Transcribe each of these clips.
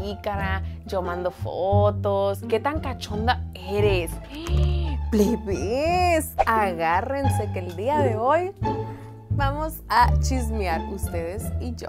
pícara, yo mando fotos. ¿Qué tan cachonda eres? Plebes, agárrense que el día de hoy vamos a chismear ustedes y yo.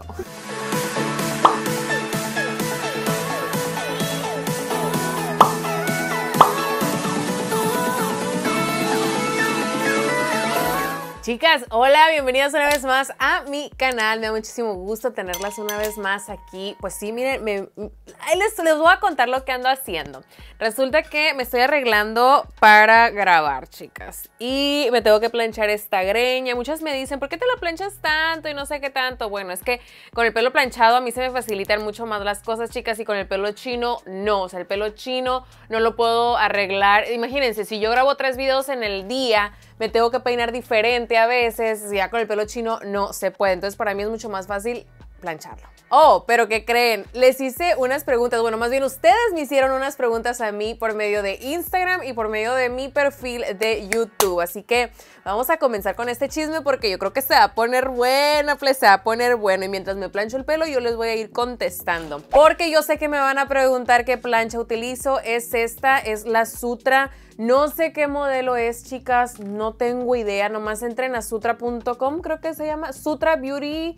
Chicas, hola, bienvenidas una vez más a mi canal. Me da muchísimo gusto tenerlas una vez más aquí. Pues sí, miren, les voy a contar lo que ando haciendo. Resulta que me estoy arreglando para grabar, chicas. Y me tengo que planchar esta greña. Muchas me dicen, ¿por qué te la planchas tanto y no sé qué tanto? Bueno, es que con el pelo planchado a mí se me facilitan mucho más las cosas, chicas. Y con el pelo chino, no. O sea, el pelo chino no lo puedo arreglar. Imagínense, si yo grabo 3 videos en el día, me tengo que peinar diferente a veces, ya con el pelo chino no se puede, entonces para mí es mucho más fácil plancharlo. Oh, pero ¿qué creen? Les hice unas preguntas, bueno, más bien ustedes me hicieron unas preguntas a mí por medio de Instagram y por medio de mi perfil de YouTube, así que vamos a comenzar con este chisme porque yo creo que se va a poner bueno, pues se va a poner bueno, y mientras me plancho el pelo yo les voy a ir contestando, porque yo sé que me van a preguntar qué plancha utilizo. Es esta, es la Sutra, no sé qué modelo es, chicas, no tengo idea, nomás entren a sutra.com, creo que se llama Sutra Beauty.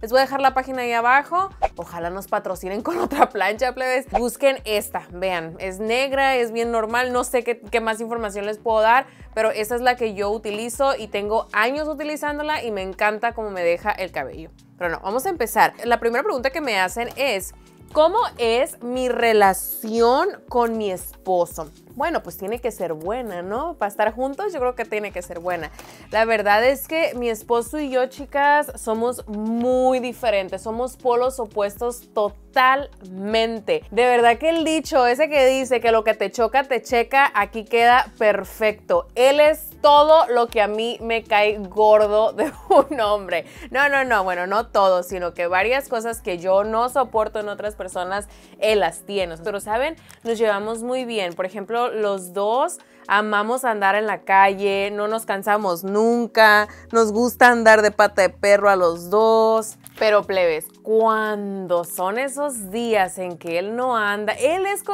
Les voy a dejar la página ahí abajo. Ojalá nos patrocinen con otra plancha, plebes. Busquen esta, vean, es negra, es bien normal, no sé qué más información les puedo dar, pero esa es la que yo utilizo y tengo años utilizándola y me encanta cómo me deja el cabello. Pero no, vamos a empezar. La primera pregunta que me hacen es, ¿cómo es mi relación con mi esposo? Bueno, pues tiene que ser buena, ¿no? Para estar juntos yo creo que tiene que ser buena. La verdad es que mi esposo y yo, chicas, somos muy diferentes. Somos polos opuestos totalmente. De verdad que el dicho ese que dice que lo que te choca, te checa, aquí queda perfecto. Él es todo lo que a mí me cae gordo de un hombre. No, no, no, bueno, no todo, sino que varias cosas que yo no soporto en otras personas, él las tiene. Pero, ¿saben? Nos llevamos muy bien. Por ejemplo, los dos amamos andar en la calle, no nos cansamos nunca, nos gusta andar de pata de perro a los dos. Pero, plebes, cuando son esos días en que él no anda, él es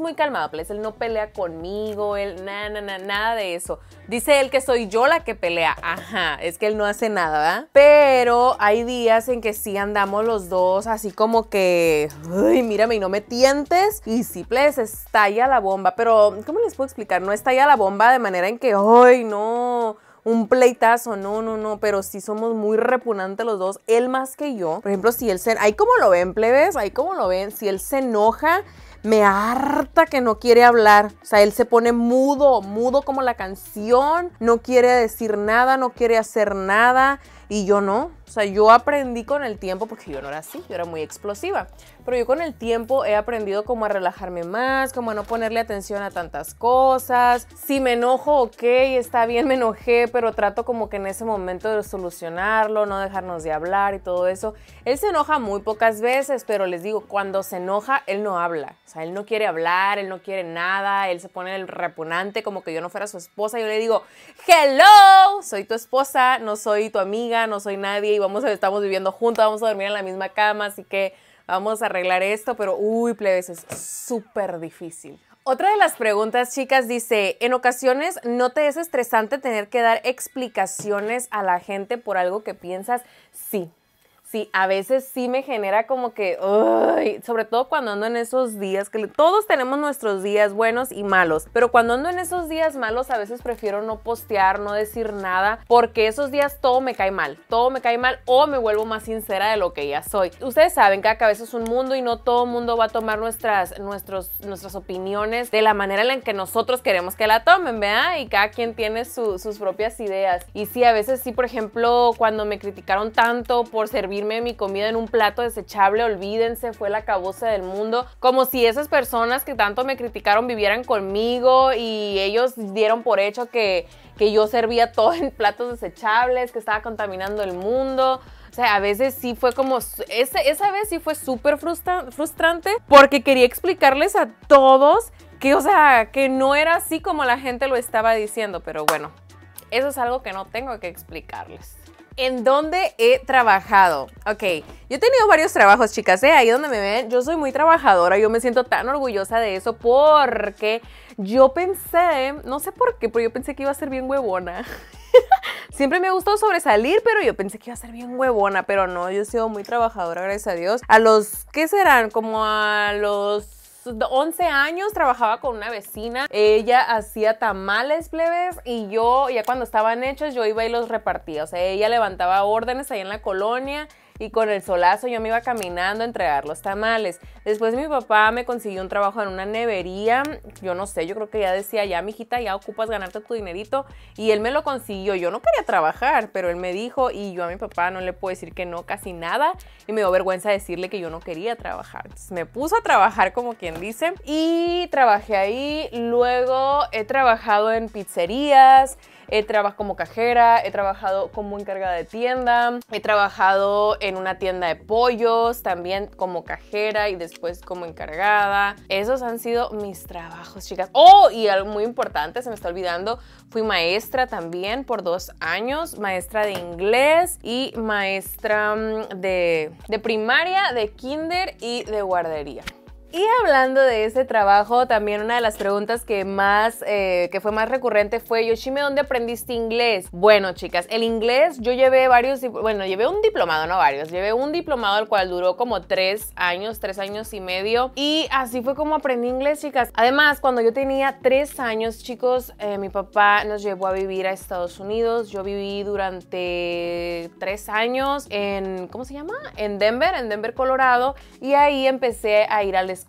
muy calmado, plebes, él no pelea conmigo, él nada de eso. Dice él que soy yo la que pelea, ajá, es que él no hace nada, ¿verdad? Pero hay días en que sí andamos los dos así como que, uy, mírame y no me tientes, y sí, plebes, estalla la bomba, pero ¿cómo les puedo explicar? No estalla la bomba de manera en que, ay, no, un pleitazo, no, pero sí somos muy repugnantes los dos, él más que yo. Por ejemplo, si él se... Ahí como lo ven, plebes, ahí como lo ven, si él se enoja, me harta que no quiere hablar. O sea, él se pone mudo como la canción, no quiere decir nada, no quiere hacer nada. Y yo no, o sea, yo aprendí con el tiempo, porque yo no era así, yo era muy explosiva, pero yo con el tiempo he aprendido como a relajarme más, como a no ponerle atención a tantas cosas. Si me enojo, ok, está bien, me enojé, pero trato como que en ese momento de solucionarlo, no dejarnos de hablar y todo eso. Él se enoja muy pocas veces, pero les digo, cuando se enoja, él no habla, o sea, él no quiere hablar, él no quiere nada, él se pone el repugnante como que yo no fuera su esposa. Yo le digo, hello, soy tu esposa, no soy tu amiga, no soy nadie, y estamos viviendo juntos, vamos a dormir en la misma cama, así que vamos a arreglar esto, pero uy, plebes, es súper difícil. Otra de las preguntas, chicas, dice, en ocasiones ¿no te es estresante tener que dar explicaciones a la gente por algo que piensas? Sí. Sí, a veces sí me genera como que, uy, sobre todo cuando ando en esos días, que todos tenemos nuestros días buenos y malos, pero cuando ando en esos días malos a veces prefiero no postear, no decir nada, porque esos días todo me cae mal o me vuelvo más sincera de lo que ya soy. Ustedes saben, cada cabeza es un mundo y no todo mundo va a tomar nuestras opiniones de la manera en la que nosotros queremos que la tomen, ¿verdad? Y cada quien tiene sus propias ideas. Y sí, a veces sí, por ejemplo, cuando me criticaron tanto por servir mi comida en un plato desechable, olvídense, fue la acabose del mundo, como si esas personas que tanto me criticaron vivieran conmigo y ellos dieron por hecho que yo servía todo en platos desechables, que estaba contaminando el mundo. O sea, a veces sí fue como, esa vez sí fue súper frustrante porque quería explicarles a todos que, o sea, que no era así como la gente lo estaba diciendo, pero bueno, eso es algo que no tengo que explicarles. ¿En dónde he trabajado? Ok, yo he tenido varios trabajos, chicas, ahí donde me ven, yo soy muy trabajadora, yo me siento tan orgullosa de eso porque yo pensé, no sé por qué, pero yo pensé que iba a ser bien huevona. Siempre me gustó sobresalir, pero yo pensé que iba a ser bien huevona, pero no, yo he sido muy trabajadora, gracias a Dios. A los, ¿qué serán? Como a los 11 años trabajaba con una vecina. Ella hacía tamales, plebes, y yo, ya cuando estaban hechos, yo iba y los repartía. O sea, ella levantaba órdenes ahí en la colonia y con el solazo yo me iba caminando a entregar los tamales. Después mi papá me consiguió un trabajo en una nevería. Yo no sé, yo creo que ya decía, ya mijita, ya ocupas ganarte tu dinerito. Y él me lo consiguió. Yo no quería trabajar, pero él me dijo, y yo a mi papá no le puedo decir que no, casi nada. Y me dio vergüenza decirle que yo no quería trabajar. Entonces me puso a trabajar, como quien dice. Y trabajé ahí. Luego he trabajado en pizzerías. He trabajado como cajera, he trabajado como encargada de tienda, he trabajado en una tienda de pollos, también como cajera y después como encargada. Esos han sido mis trabajos, chicas. Oh, y algo muy importante, se me está olvidando, fui maestra también por 2 años, maestra de inglés y maestra de primaria, de kinder y de guardería. Y hablando de ese trabajo, también una de las preguntas que fue más recurrente fue, Yoshime, ¿dónde aprendiste inglés? Bueno, chicas, el inglés yo llevé varios, bueno, llevé un diplomado, no varios, llevé un diplomado el cual duró como 3 años, 3 años y medio. Y así fue como aprendí inglés, chicas. Además, cuando yo tenía 3 años, chicos, mi papá nos llevó a vivir a Estados Unidos. Yo viví durante 3 años en, ¿cómo se llama? En Denver, Colorado. Y ahí empecé a ir a la escuela.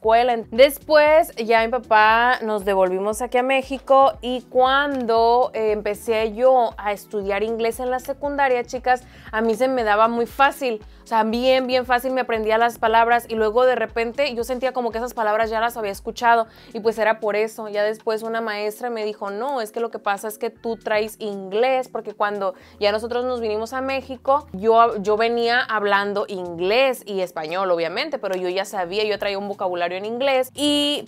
Después ya mi papá nos devolvimos aquí a México y cuando empecé yo a estudiar inglés en la secundaria, chicas, a mí se me daba muy fácil, o sea, bien fácil me aprendía las palabras y luego de repente yo sentía como que esas palabras ya las había escuchado y pues era por eso. Ya después una maestra me dijo, no, es que lo que pasa es que tú traes inglés porque cuando ya nosotros nos vinimos a México, yo venía hablando inglés y español, obviamente, pero yo ya sabía, yo traía un vocabulario en inglés,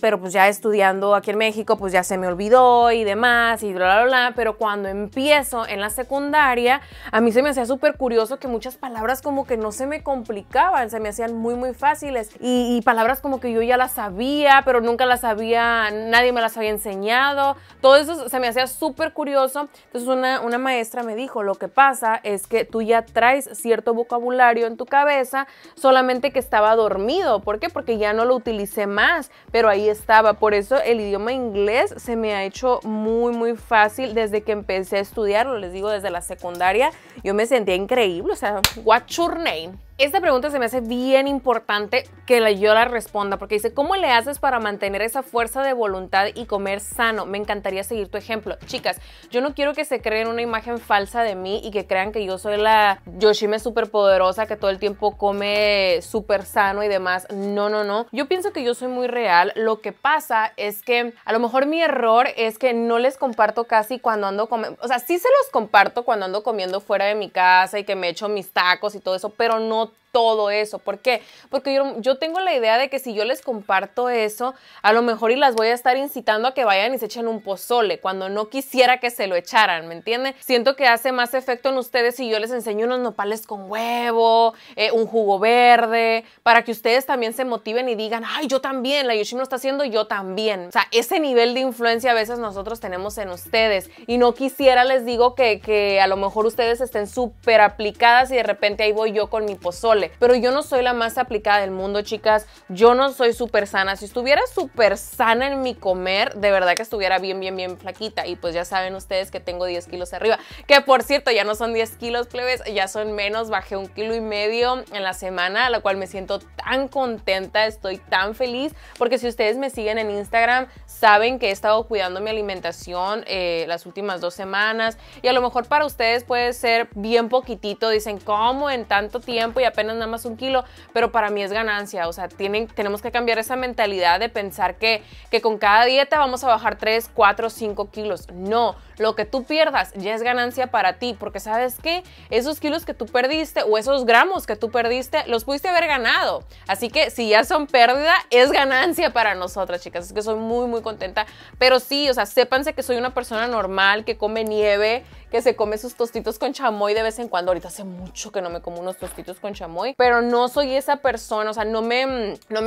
pero pues ya estudiando aquí en México, pues ya se me olvidó y demás, y bla, bla, bla. Pero cuando empiezo en la secundaria, a mí se me hacía súper curioso que muchas palabras como que no se me complicaban, se me hacían muy fáciles, y palabras como que yo ya las sabía, pero nunca las sabía, nadie me las había enseñado, todo eso se me hacía súper curioso. Entonces una maestra me dijo, lo que pasa es que tú ya traes cierto vocabulario en tu cabeza, solamente que estaba dormido. ¿Por qué? Porque ya no lo utilicé más, pero ahí estaba. Por eso el idioma inglés se me ha hecho muy fácil desde que empecé a estudiarlo, les digo, desde la secundaria. Yo me sentía increíble, o sea, what's your name? Esta pregunta se me hace bien importante que yo la responda porque dice, ¿cómo le haces para mantener esa fuerza de voluntad y comer sano? Me encantaría seguir tu ejemplo. Chicas, yo no quiero que se creen una imagen falsa de mí y que crean que yo soy la Yoshime superpoderosa que todo el tiempo come súper sano y demás. No, no, no. Yo pienso que yo soy muy real. Lo que pasa es que a lo mejor mi error es que no les comparto casi cuando ando comiendo. O sea, sí se los comparto cuando ando comiendo fuera de mi casa y que me echo mis tacos y todo eso, pero no todo eso. ¿Por qué? Porque yo tengo la idea de que si yo les comparto eso, a lo mejor y las voy a estar incitando a que vayan y se echen un pozole cuando no quisiera que se lo echaran, ¿me entienden? Siento que hace más efecto en ustedes si yo les enseño unos nopales con huevo, un jugo verde, para que ustedes también se motiven y digan, ay, yo también, la Yoshime lo está haciendo, yo también. O sea, ese nivel de influencia a veces nosotros tenemos en ustedes y no quisiera, les digo, que a lo mejor ustedes estén súper aplicadas y de repente ahí voy yo con mi pozole. Pero yo no soy la más aplicada del mundo, chicas. Yo no soy súper sana. Si estuviera súper sana en mi comer, de verdad que estuviera bien flaquita. Y pues ya saben ustedes que tengo 10 kilos arriba. Que por cierto, ya no son 10 kilos, plebes. Ya son menos. Bajé 1,5 kilos en la semana, a la cual me siento tan contenta. Estoy tan feliz. Porque si ustedes me siguen en Instagram, saben que he estado cuidando mi alimentación las últimas 2 semanas. Y a lo mejor para ustedes puede ser bien poquitito. Dicen, ¿cómo en tanto tiempo? Y apenas nada más 1 kilo, pero para mí es ganancia. O sea, tenemos que cambiar esa mentalidad de pensar que con cada dieta vamos a bajar 3, 4, 5 kilos. No, lo que tú pierdas ya es ganancia para ti, porque ¿sabes qué? Esos kilos que tú perdiste o esos gramos que tú perdiste, los pudiste haber ganado. Así que si ya son pérdida, es ganancia para nosotras, chicas. Es que soy muy contenta, pero sí, o sea, sépanse que soy una persona normal, que come nieve, que se come sus tostitos con chamoy de vez en cuando. Ahorita hace mucho que no me como unos tostitos con chamoy, pero no soy esa persona. O sea, no me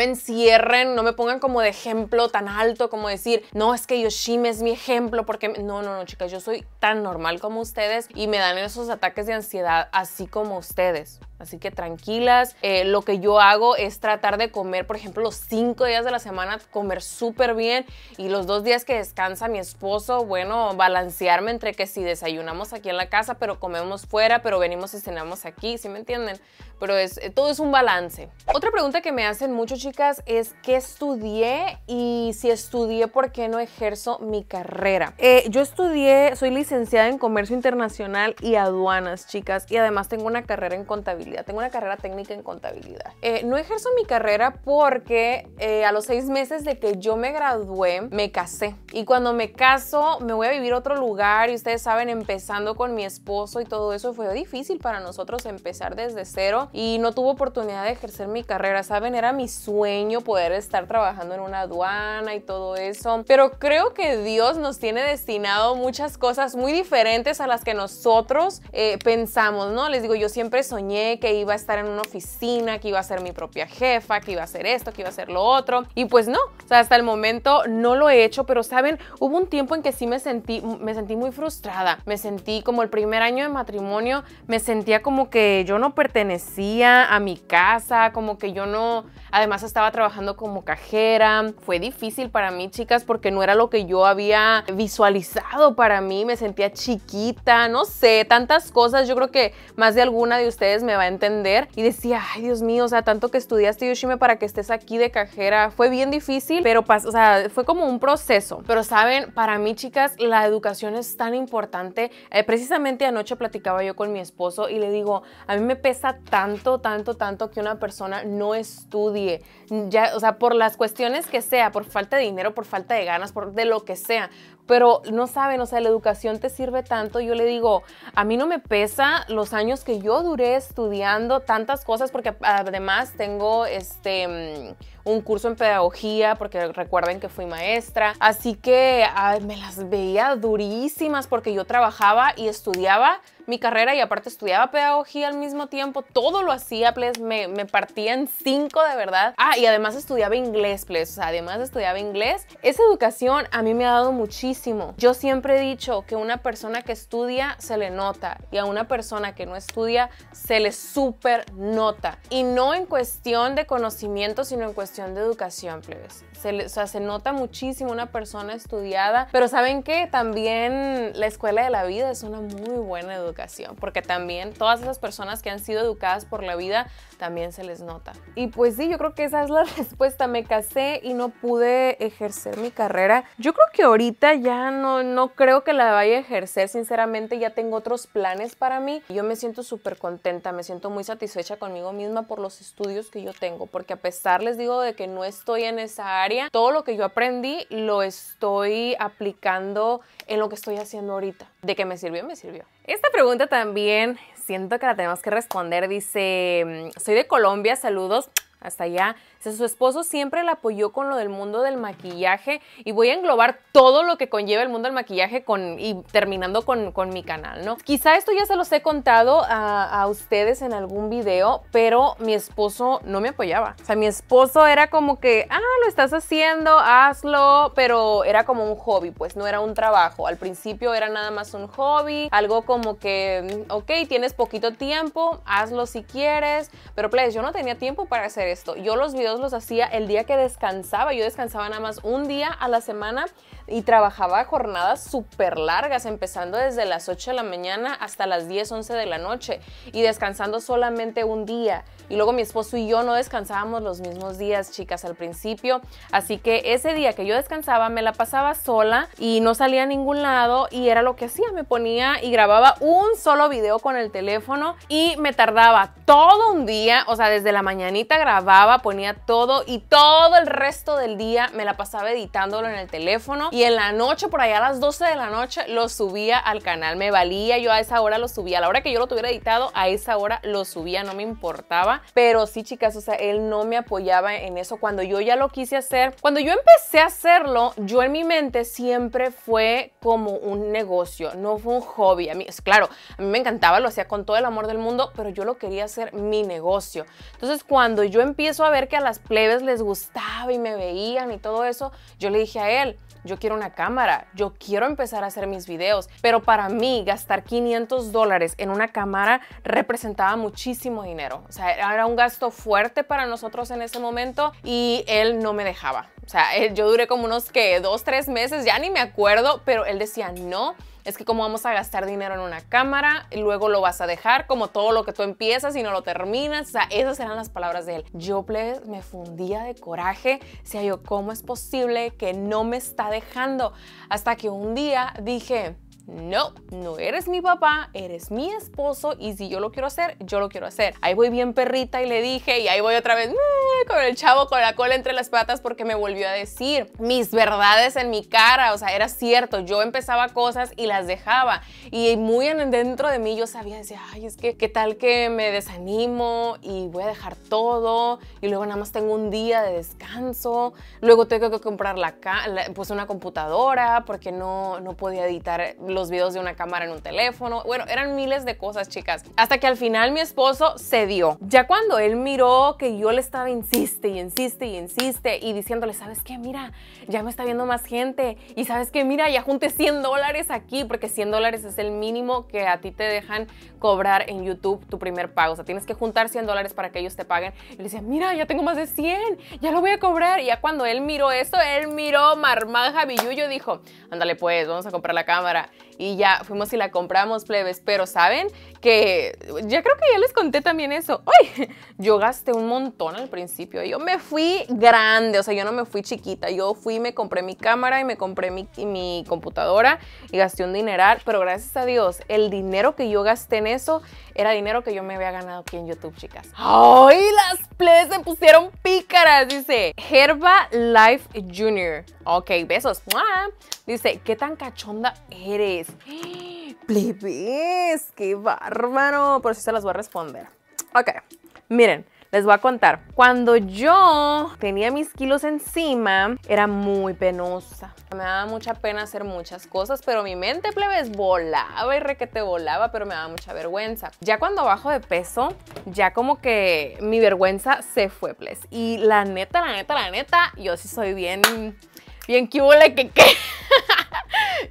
encierren, no me pongan como de ejemplo tan alto como decir, no, es que Yoshime es mi ejemplo porque... No, chicas, yo soy tan normal como ustedes y me dan esos ataques de ansiedad así como ustedes. Así que tranquilas, lo que yo hago es tratar de comer, por ejemplo, los 5 días de la semana, comer súper bien, y los 2 días que descansa mi esposo, bueno, balancearme entre que si desayunamos aquí en la casa, pero comemos fuera, pero venimos y cenamos aquí, ¿sí me entienden? Pero es, todo es un balance. Otra pregunta que me hacen mucho, chicas, es ¿qué estudié? Y si estudié, ¿por qué no ejerzo mi carrera? Yo estudié, soy licenciada en Comercio Internacional y Aduanas, chicas, y además tengo una carrera en contabilidad. Tengo una carrera técnica en contabilidad. No ejerzo mi carrera porque a los 6 meses de que yo me gradué, me casé. Y cuando me caso, me voy a vivir a otro lugar. Y ustedes saben, empezando con mi esposo y todo eso, fue difícil para nosotros empezar desde cero. Y no tuve oportunidad de ejercer mi carrera, ¿saben? Era mi sueño poder estar trabajando en una aduana y todo eso. Pero creo que Dios nos tiene destinado muchas cosas muy diferentes a las que nosotros pensamos, ¿no? Les digo, yo siempre soñé que iba a estar en una oficina, que iba a ser mi propia jefa, que iba a hacer esto, que iba a hacer lo otro, y pues no, o sea, hasta el momento no lo he hecho, pero saben, hubo un tiempo en que sí me sentí muy frustrada, me sentí como el primer año de matrimonio, me sentía como que yo no pertenecía a mi casa, como que yo no, además estaba trabajando como cajera, fue difícil para mí, chicas, porque no era lo que yo había visualizado para mí, me sentía chiquita, no sé, tantas cosas, yo creo que más de alguna de ustedes me va a entender, y decía, ay, Dios mío, o sea, tanto que estudiaste, Yoshime, para que estés aquí de cajera, fue bien difícil, pero o sea, fue como un proceso. Pero saben, para mí, chicas, la educación es tan importante. Precisamente anoche platicaba yo con mi esposo y le digo, a mí me pesa tanto que una persona no estudie, ya, o sea, por las cuestiones que sea, por falta de dinero, por falta de ganas, por de lo que sea, pero no saben, o sea, la educación te sirve tanto. Yo le digo, a mí no me pesa los años que yo duré estudiando tantas cosas, porque además tengo un curso en pedagogía, porque recuerden que fui maestra, así que me las veía durísimas porque yo trabajaba y estudiaba mi carrera y aparte estudiaba pedagogía al mismo tiempo, todo lo hacía, please, me partía en 5 de verdad. Y además estudiaba inglés, please, o sea, además estudiaba inglés. Esa educación a mí me ha dado muchísimo. Yo siempre he dicho que una persona que estudia se le nota y a una persona que no estudia se le súper nota, y no en cuestión de conocimiento, sino en cuestión de educación, please. O sea, se nota muchísimo una persona estudiada, pero ¿saben qué? También la escuela de la vida es una muy buena educación, porque también todas esas personas que han sido educadas por la vida también se les nota. Y pues sí, yo creo que esa es la respuesta. Me casé y no pude ejercer mi carrera. Yo creo que ahorita ya no creo que la vaya a ejercer, sinceramente. Ya tengo otros planes para mí. Yo me siento súper contenta, me siento muy satisfecha conmigo misma por los estudios que yo tengo, porque a pesar, les digo, de que no estoy en esa área, todo lo que yo aprendí lo estoy aplicando en lo que estoy haciendo ahorita. ¿De qué me sirvió? Me sirvió. Esta pregunta también siento que la tenemos que responder. Dice, soy de Colombia, saludos hasta allá. Dice, su esposo siempre la apoyó con lo del mundo del maquillaje, y voy a englobar todo lo que conlleva el mundo del maquillaje y terminando con mi canal, ¿no? Quizá esto ya se los he contado a ustedes en algún video, pero mi esposo no me apoyaba. O sea, mi esposo era como que, lo estás haciendo, hazlo, pero era como un hobby, pues no era un trabajo. Al principio era nada más un hobby, algo como que, ok, tienes poquito tiempo, hazlo si quieres, pero please, yo no tenía tiempo para hacer esto. Yo los videos los hacía el día que descansaba. Yo descansaba nada más un día a la semana y trabajaba jornadas súper largas, empezando desde las 8 de la mañana hasta las 10, 11 de la noche y descansando solamente un día. Y luego mi esposo y yo no descansábamos los mismos días, chicas, al principio. Así que ese día que yo descansaba me la pasaba sola y no salía a ningún lado, y era lo que hacía, me ponía y grababa un solo video con el teléfono y me tardaba todo un día, o sea, desde la mañanita grababa grababa, ponía todo y todo el resto del día me la pasaba editándolo en el teléfono y en la noche, por allá a las 12 de la noche, lo subía al canal. Me valía, yo a esa hora lo subía. A la hora que yo lo tuviera editado, a esa hora lo subía, no me importaba. Pero sí, chicas, o sea, él no me apoyaba en eso. Cuando yo ya lo quise hacer, cuando yo empecé a hacerlo, yo en mi mente siempre fue como un negocio, no fue un hobby. A mí, claro, a mí me encantaba, lo hacía con todo el amor del mundo, pero yo lo quería hacer mi negocio. Entonces, cuando yo empiezo a ver que a las plebes les gustaba y me veían y todo eso, yo le dije a él, yo quiero una cámara, yo quiero empezar a hacer mis videos, pero para mí gastar $500 en una cámara representaba muchísimo dinero. O sea, era un gasto fuerte para nosotros en ese momento y él no me dejaba. O sea, yo duré como unos, ¿qué? 2, 3 meses, ya ni me acuerdo, pero él decía no. Es que cómo vamos a gastar dinero en una cámara, luego lo vas a dejar, como todo lo que tú empiezas y no lo terminas. O sea, esas eran las palabras de él. Yo, plebes, me fundía de coraje. Decía yo, ¿cómo es posible que no me está dejando? Hasta que un día dije, no, no eres mi papá, eres mi esposo y si yo lo quiero hacer, yo lo quiero hacer. Ahí voy bien perrita y le dije, y ahí voy otra vez con el chavo con la cola entre las patas porque me volvió a decir mis verdades en mi cara. O sea, era cierto, yo empezaba cosas y las dejaba y muy dentro de mí yo sabía, decía, ay, es que qué tal que me desanimo y voy a dejar todo y luego nada más tengo un día de descanso, luego tengo que comprar pues una computadora porque no podía editar los videos de una cámara en un teléfono. Bueno, eran miles de cosas, chicas. Hasta que al final mi esposo cedió. Ya cuando él miró que yo le estaba insiste y insiste y insiste y diciéndole, ¿sabes qué? Mira, ya me está viendo más gente y ¿sabes qué? Mira, ya junté $100 aquí, porque $100 es el mínimo que a ti te dejan cobrar en YouTube tu primer pago. O sea, tienes que juntar $100 para que ellos te paguen. Y le decía, mira, ya tengo más de 100, ya lo voy a cobrar. Y ya cuando él miró eso, él miró marmaja, billuyo, dijo, ándale pues, vamos a comprar la cámara. Y ya fuimos y la compramos, plebes. Pero saben que ya creo que ya les conté también eso. ¡Ay! Yo gasté un montón al principio. Yo me fui grande, o sea, yo no me fui chiquita. Yo fui, me compré mi cámara y me compré mi computadora y gasté un dineral. Pero gracias a Dios, el dinero que yo gasté en eso era dinero que yo me había ganado aquí en YouTube, chicas. ¡Ay! Las plebes se pusieron pícaras. Dice Herba Life Junior. Ok, besos. ¡Mua! Dice, ¿qué tan cachonda eres? Plebes, qué bárbaro. Por eso se las voy a responder. Ok, miren, les voy a contar. Cuando yo tenía mis kilos encima, era muy penosa. Me daba mucha pena hacer muchas cosas, pero mi mente, plebes, volaba y requete volaba, pero me daba mucha vergüenza. Ya cuando bajo de peso, ya como que mi vergüenza se fue, plebes. Y la neta, la neta, la neta, yo sí soy bien cubole que qué.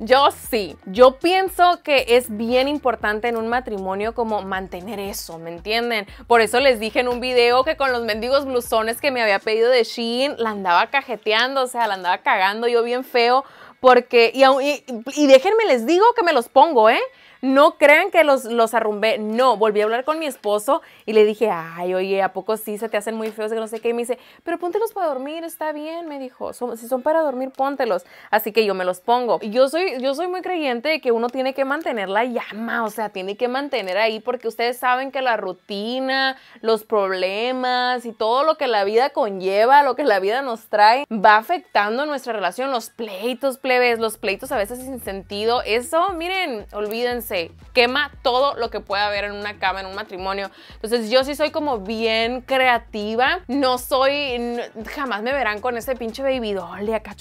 Yo sí, yo pienso que es bien importante en un matrimonio como mantener eso, ¿me entienden? Por eso les dije en un video que con los mendigos blusones que me había pedido de Shein, la andaba cajeteando, o sea, la andaba cagando yo bien feo, porque, y déjenme les digo que me los pongo, ¿eh? No crean que los arrumbé. No, volví a hablar con mi esposo y le dije, ay, oye, ¿a poco sí se te hacen muy feos? Que no sé qué. Y me dice, pero póntelos para dormir, está bien, me dijo. Si son para dormir, póntelos. Así que yo me los pongo. Yo soy muy creyente de que uno tiene que mantener la llama, o sea, tiene que mantener ahí porque ustedes saben que la rutina, los problemas y todo lo que la vida conlleva, lo que la vida nos trae, va afectando nuestra relación. Los pleitos, plebes, los pleitos a veces sin sentido. Eso, miren, olvídense. Quema todo lo que pueda haber en una cama, en un matrimonio. Entonces yo sí soy como bien creativa. No soy, jamás me verán con ese pinche baby doll de acá.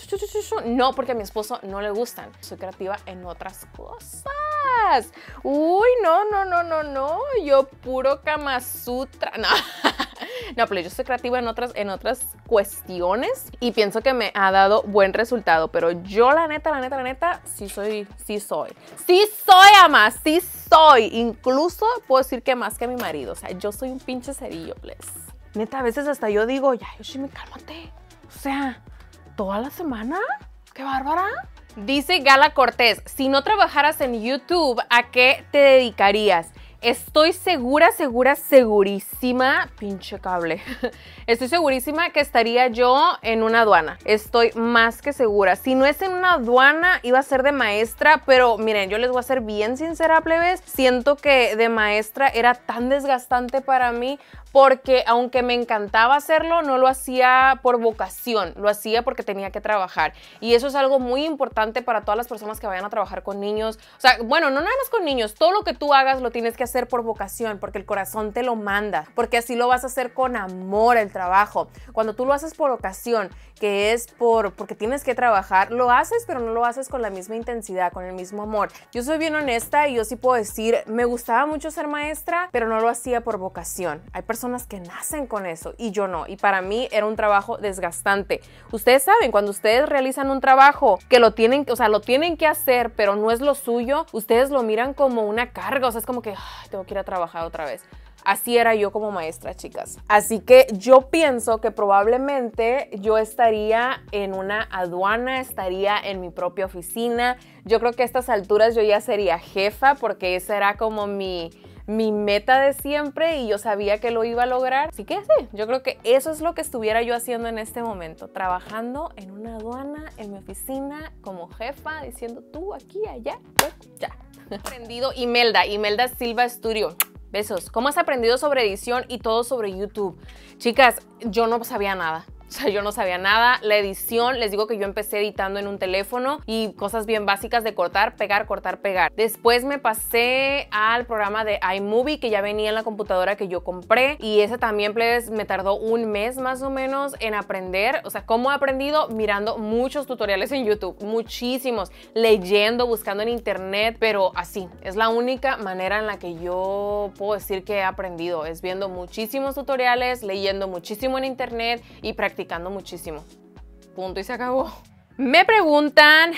No, porque a mi esposo no le gustan. Soy creativa en otras cosas. Uy, no. Yo puro Kama Sutra. No. No, pero yo soy creativa en otras cuestiones y pienso que me ha dado buen resultado. Pero yo la neta, sí soy, ama, sí soy. Incluso puedo decir que más que mi marido. O sea, yo soy un pinche cerillo, please. Neta, a veces hasta yo digo, ya, Yoshime, cálmate. O sea, ¿toda la semana? ¡Qué bárbara! Dice Gala Cortés, si no trabajaras en YouTube, ¿a qué te dedicarías? Estoy segurísima, pinche cable, estoy segurísima que estaría yo en una aduana, estoy más que segura. Si no es en una aduana, iba a ser de maestra, pero miren, yo les voy a ser bien sincera, plebes, siento que de maestra era tan desgastante para mí porque aunque me encantaba hacerlo, no lo hacía por vocación, lo hacía porque tenía que trabajar. Y eso es algo muy importante para todas las personas que vayan a trabajar con niños. O sea, bueno, no nada más con niños, todo lo que tú hagas lo tienes que hacer por vocación, porque el corazón te lo manda, porque así lo vas a hacer con amor el trabajo. Cuando tú lo haces por vocación, que es porque tienes que trabajar, lo haces, pero no lo haces con la misma intensidad, con el mismo amor. Yo soy bien honesta y yo sí puedo decir, me gustaba mucho ser maestra, pero no lo hacía por vocación. Hay personas que nacen con eso y yo no, y para mí era un trabajo desgastante. Ustedes saben, cuando ustedes realizan un trabajo que lo tienen, o sea, lo tienen que hacer, pero no es lo suyo, ustedes lo miran como una carga, o sea, es como que tengo que ir a trabajar otra vez. Así era yo como maestra, chicas. Así que yo pienso que probablemente yo estaría en una aduana, estaría en mi propia oficina. Yo creo que a estas alturas yo ya sería jefa, porque esa era como mi meta de siempre y yo sabía que lo iba a lograr. Así que sí, yo creo que eso es lo que estuviera yo haciendo en este momento, trabajando en una aduana, en mi oficina, como jefa, diciendo tú aquí, allá, pues ya. Aprendido Imelda Silva Studio. Besos. ¿Cómo has aprendido sobre edición y todo sobre YouTube? Chicas, yo no sabía nada. O sea, yo no sabía nada. La edición, les digo que yo empecé editando en un teléfono y cosas bien básicas de cortar, pegar, cortar, pegar. Después me pasé al programa de iMovie, que ya venía en la computadora que yo compré. Y ese también, plebes, me tardó un mes más o menos en aprender. O sea, ¿cómo he aprendido? Mirando muchos tutoriales en YouTube, muchísimos. Leyendo, buscando en internet, pero así. Es la única manera en la que yo puedo decir que he aprendido. Es viendo muchísimos tutoriales, leyendo muchísimo en internet y practicando muchísimo. Punto y se acabó. Me preguntan,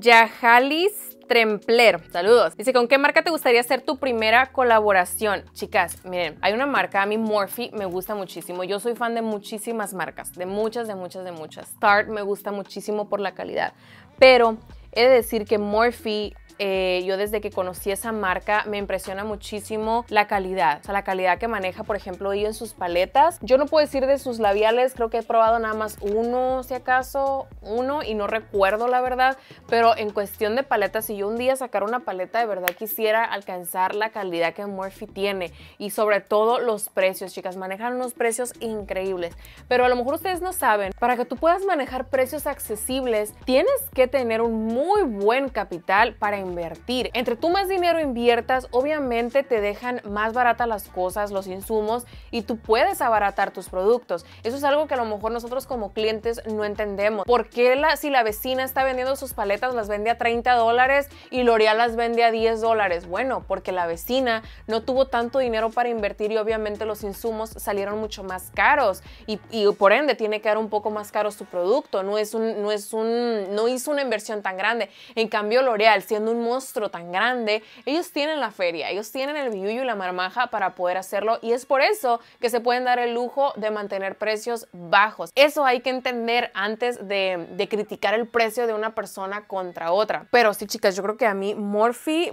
Yajalis Trempler, saludos. Dice, ¿con qué marca te gustaría hacer tu primera colaboración? Chicas, miren, hay una marca, a mí Morphe me gusta muchísimo. Yo soy fan de muchísimas marcas, de muchas, de muchas, de muchas. Tarte me gusta muchísimo por la calidad, pero he de decir que Morphe, yo desde que conocí esa marca me impresiona muchísimo la calidad, o sea, la calidad que maneja, por ejemplo, ellos en sus paletas. Yo no puedo decir de sus labiales, creo que he probado nada más uno, si acaso, uno, y no recuerdo la verdad, pero en cuestión de paletas, si yo un día sacara una paleta, de verdad quisiera alcanzar la calidad que Morphe tiene, y sobre todo los precios, chicas, manejan unos precios increíbles, pero a lo mejor ustedes no saben, para que tú puedas manejar precios accesibles, tienes que tener un muy buen capital para invertir. Entre tú más dinero inviertas, obviamente te dejan más baratas las cosas, los insumos, y tú puedes abaratar tus productos. Eso es algo que a lo mejor nosotros como clientes no entendemos. ¿Por qué si la vecina está vendiendo sus paletas, las vende a $30 y L'Oreal las vende a $10? Bueno, porque la vecina no tuvo tanto dinero para invertir y obviamente los insumos salieron mucho más caros y por ende tiene que dar un poco más caro su producto. No hizo una inversión tan grande. En cambio, L'Oreal, siendo un monstruo tan grande, ellos tienen la feria, ellos tienen el billuyo y la marmaja para poder hacerlo, y es por eso que se pueden dar el lujo de mantener precios bajos. Eso hay que entender antes de criticar el precio de una persona contra otra. Pero sí, chicas, yo creo que a mí Morphe,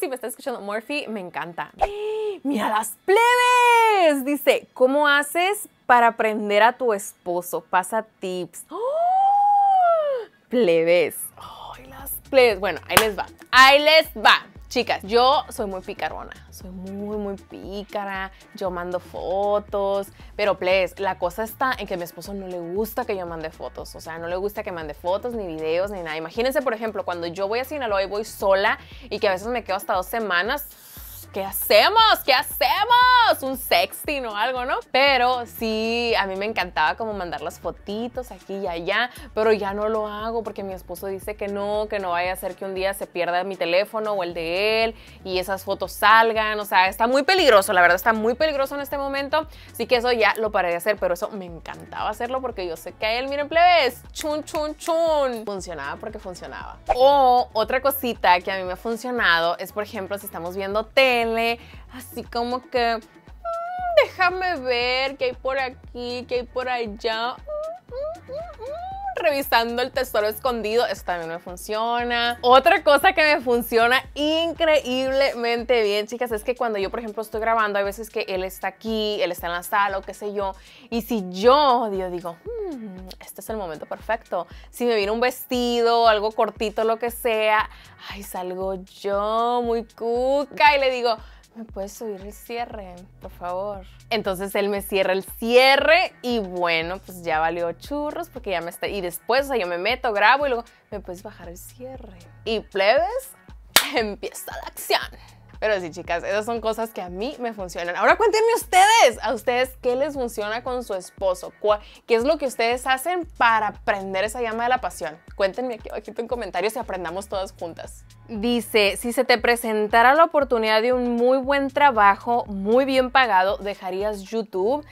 si me está escuchando, Morphe me encanta. ¡Mira las plebes! Dice, ¿cómo haces para prender a tu esposo? Pasa tips. ¡Oh! Plebes. Bueno, ahí les va. Chicas, yo soy muy picarona, soy muy pícara, yo mando fotos, pero please, la cosa está en que a mi esposo no le gusta que yo mande fotos, o sea, no le gusta que mande fotos, ni videos, ni nada. Imagínense, por ejemplo, cuando yo voy a Sinaloa y voy sola y que a veces me quedo hasta 2 semanas, ¿Qué hacemos? Un sexting o algo, ¿no? Pero sí, a mí me encantaba como mandar las fotitos aquí y allá, pero ya no lo hago porque mi esposo dice que no vaya a ser que un día se pierda mi teléfono o el de él y esas fotos salgan. O sea, está muy peligroso, la verdad, está muy peligroso en este momento. Así que eso ya lo paré de hacer, pero eso me encantaba hacerlo porque yo sé que a él, miren, plebes, chun. Funcionaba porque funcionaba. O otra cosita que a mí me ha funcionado es, por ejemplo, si estamos viendo tele, así como que déjame ver qué hay por aquí, qué hay por allá, revisando el tesoro escondido. Eso también me funciona. Otra cosa que me funciona increíblemente bien, chicas, es que cuando yo, por ejemplo, estoy grabando, hay veces que él está aquí, él está en la sala o qué sé yo, y si yo digo, este es el momento perfecto, si me viene un vestido, algo cortito, lo que sea, ay, salgo yo muy cuca y le digo, ¿me puedes subir el cierre, por favor? Entonces él me cierra el cierre y bueno, pues ya valió churros porque ya me está... Y después, o sea, yo me meto, grabo y luego, ¿me puedes bajar el cierre? Y plebes, empieza la acción. Pero sí, chicas, esas son cosas que a mí me funcionan. Ahora cuéntenme ustedes, a ustedes, ¿qué les funciona con su esposo? ¿Qué es lo que ustedes hacen para prender esa llama de la pasión? Cuéntenme aquí abajito en comentarios y aprendamos todas juntas. Dice, si se te presentara la oportunidad de un muy buen trabajo, muy bien pagado, ¿dejarías YouTube?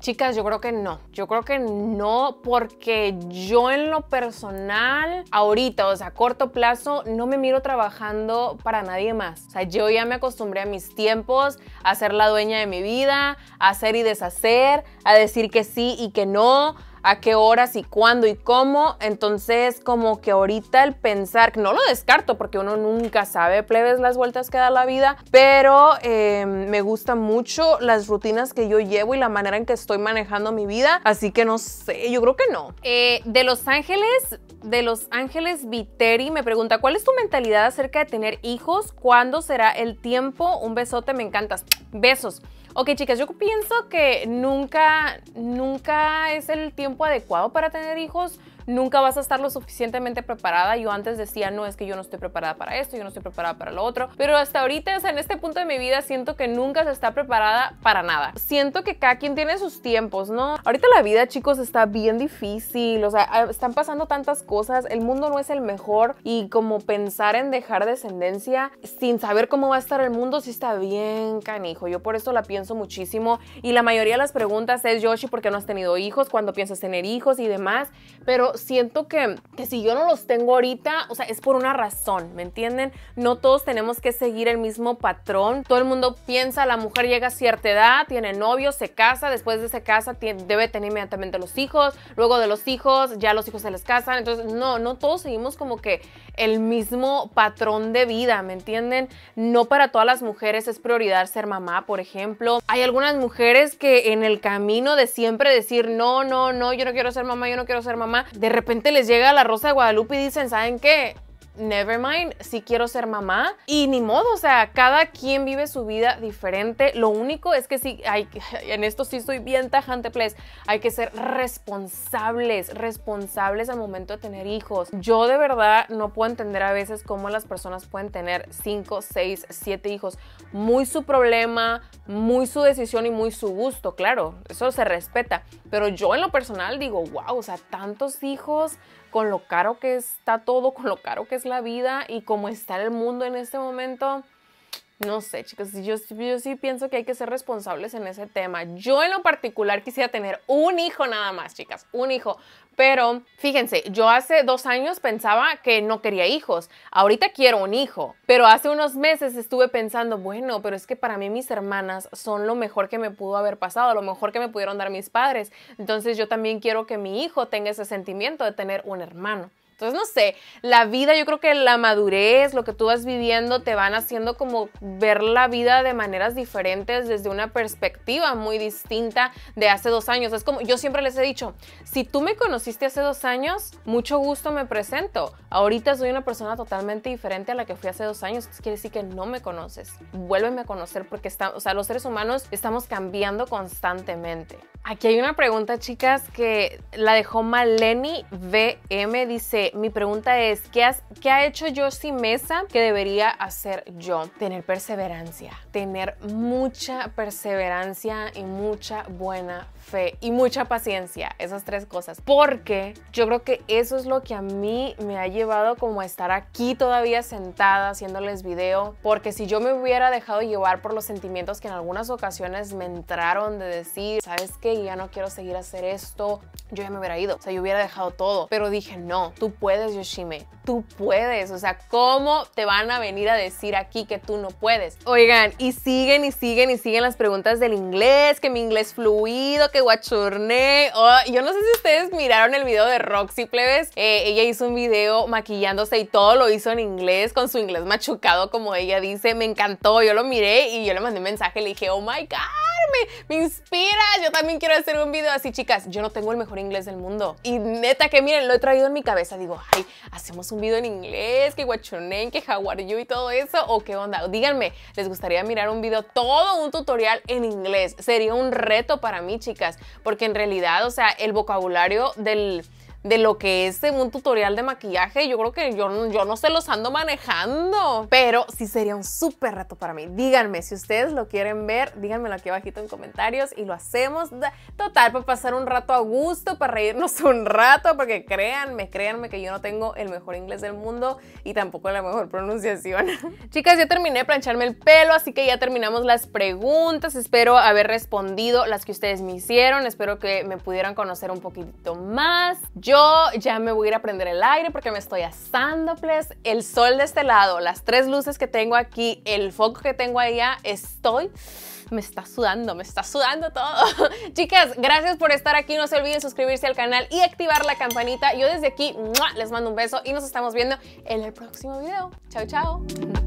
Chicas, yo creo que no. Yo creo que no, porque yo en lo personal, ahorita, o sea, a corto plazo, no me miro trabajando para nadie más. O sea, yo ya me acostumbré a mis tiempos, a ser la dueña de mi vida, a hacer y deshacer, a decir que sí y que no, a qué horas y cuándo y cómo. Entonces, como que ahorita el pensar, no lo descarto porque uno nunca sabe, plebes, las vueltas que da la vida, pero me gustan mucho las rutinas que yo llevo y la manera en que estoy manejando mi vida, así que no sé, yo creo que no. De Los Ángeles Viteri me pregunta, ¿cuál es tu mentalidad acerca de tener hijos? ¿Cuándo será el tiempo? Un besote, me encantas. Besos. Ok, chicas, yo pienso que nunca es el tiempo adecuado para tener hijos. Nunca vas a estar lo suficientemente preparada. Yo antes decía, no, es que yo no estoy preparada para esto, yo no estoy preparada para lo otro. Pero hasta ahorita, o sea, en este punto de mi vida, siento que nunca se está preparada para nada. Siento que cada quien tiene sus tiempos, ¿no? Ahorita la vida, chicos, está bien difícil. O sea, están pasando tantas cosas. El mundo no es el mejor. Y como pensar en dejar descendencia sin saber cómo va a estar el mundo, sí está bien canijo. Yo por eso la pienso muchísimo. Y la mayoría de las preguntas es, Yoshi, ¿por qué no has tenido hijos? ¿Cuándo piensas tener hijos? Y demás. Pero siento que si yo no los tengo ahorita, o sea, es por una razón, ¿me entienden? No todos tenemos que seguir el mismo patrón. Todo el mundo piensa, la mujer llega a cierta edad, tiene novio, se casa, después de se casa debe tener inmediatamente los hijos, luego de los hijos, ya los hijos se les casan. Entonces, no todos seguimos como que el mismo patrón de vida, ¿me entienden? No para todas las mujeres es prioridad ser mamá, por ejemplo. Hay algunas mujeres que en el camino de siempre decir, no, yo no quiero ser mamá, yo no quiero ser mamá, de repente les llega la Rosa de Guadalupe y dicen, ¿saben qué? Never mind, sí quiero ser mamá. Y ni modo, o sea, cada quien vive su vida diferente. Lo único es que sí, en esto sí soy bien tajante, please. Hay que ser responsables al momento de tener hijos. Yo de verdad no puedo entender a veces cómo las personas pueden tener 5, 6, 7 hijos. Muy su problema, muy su decisión y muy su gusto, claro. Eso se respeta. Pero yo en lo personal digo, wow, o sea, tantos hijos... con lo caro que está todo, con lo caro que es la vida y cómo está el mundo en este momento, no sé, chicas, yo sí pienso que hay que ser responsables en ese tema. Yo en lo particular quisiera tener un hijo nada más, chicas, un hijo. Pero fíjense, yo hace 2 años pensaba que no quería hijos. Ahorita quiero un hijo. Pero hace unos meses estuve pensando, bueno, pero es que para mí mis hermanas son lo mejor que me pudo haber pasado, lo mejor que me pudieron dar mis padres. Entonces yo también quiero que mi hijo tenga ese sentimiento de tener un hermano. Entonces, no sé, la vida, yo creo que la madurez, lo que tú vas viviendo, te van haciendo como ver la vida de maneras diferentes, desde una perspectiva muy distinta de hace 2 años. Es como, yo siempre les he dicho, si tú me conociste hace 2 años, mucho gusto me presento. Ahorita soy una persona totalmente diferente a la que fui hace 2 años. Eso quiere decir que no me conoces. Vuélveme a conocer porque o sea, los seres humanos estamos cambiando constantemente. Aquí hay una pregunta, chicas, que la dejó Maleni VM. Dice, mi pregunta es, ¿qué ha hecho Yoshi Meza que debería hacer yo? Tener perseverancia, tener mucha perseverancia y mucha buena fe y mucha paciencia, esas 3 cosas. Porque yo creo que eso es lo que a mí me ha llevado como a estar aquí todavía sentada haciéndoles video, porque si yo me hubiera dejado llevar por los sentimientos que en algunas ocasiones me entraron de decir, ¿sabes qué? Ya no quiero seguir hacer esto, yo ya me hubiera ido, o sea, yo hubiera dejado todo, pero dije, no, tú puedes, Yoshime, tú puedes. O sea, ¿cómo te van a venir a decir aquí que tú no puedes? Oigan, y siguen las preguntas del inglés, que mi inglés fluido, que guachurné. Oh, yo no sé si ustedes miraron el video de Roxy, plebes. Ella hizo un video maquillándose y todo lo hizo en inglés, con su inglés machucado, como ella dice. Me encantó, yo lo miré y yo le mandé un mensaje, le dije, oh my god, me inspiras, yo también quiero hacer un video así, chicas. Yo no tengo el mejor inglés del mundo. Y neta que miren, lo he traído en mi cabeza. Digo, ay, hacemos un video en inglés, que guachonen, que how are you y todo eso, o qué onda. Díganme, ¿les gustaría mirar un video, todo un tutorial en inglés? Sería un reto para mí, chicas, porque en realidad, o sea, el vocabulario de lo que es un tutorial de maquillaje, yo creo que yo no se los ando manejando, pero sí sería un súper reto para mí. Díganme, si ustedes lo quieren ver, díganmelo aquí abajito en comentarios y lo hacemos. Total, para pasar un rato a gusto, para reírnos un rato, porque créanme que yo no tengo el mejor inglés del mundo y tampoco la mejor pronunciación. Chicas, ya terminé de plancharme el pelo, así que ya terminamos las preguntas. Espero haber respondido las que ustedes me hicieron. Espero que me pudieran conocer un poquitito más. Yo ya me voy a ir a prender el aire porque me estoy asando, please. El sol de este lado, las tres luces que tengo aquí, el foco que tengo allá, me está sudando todo. Chicas, gracias por estar aquí. No se olviden suscribirse al canal y activar la campanita. Yo desde aquí les mando un beso y nos estamos viendo en el próximo video. Chao, chao.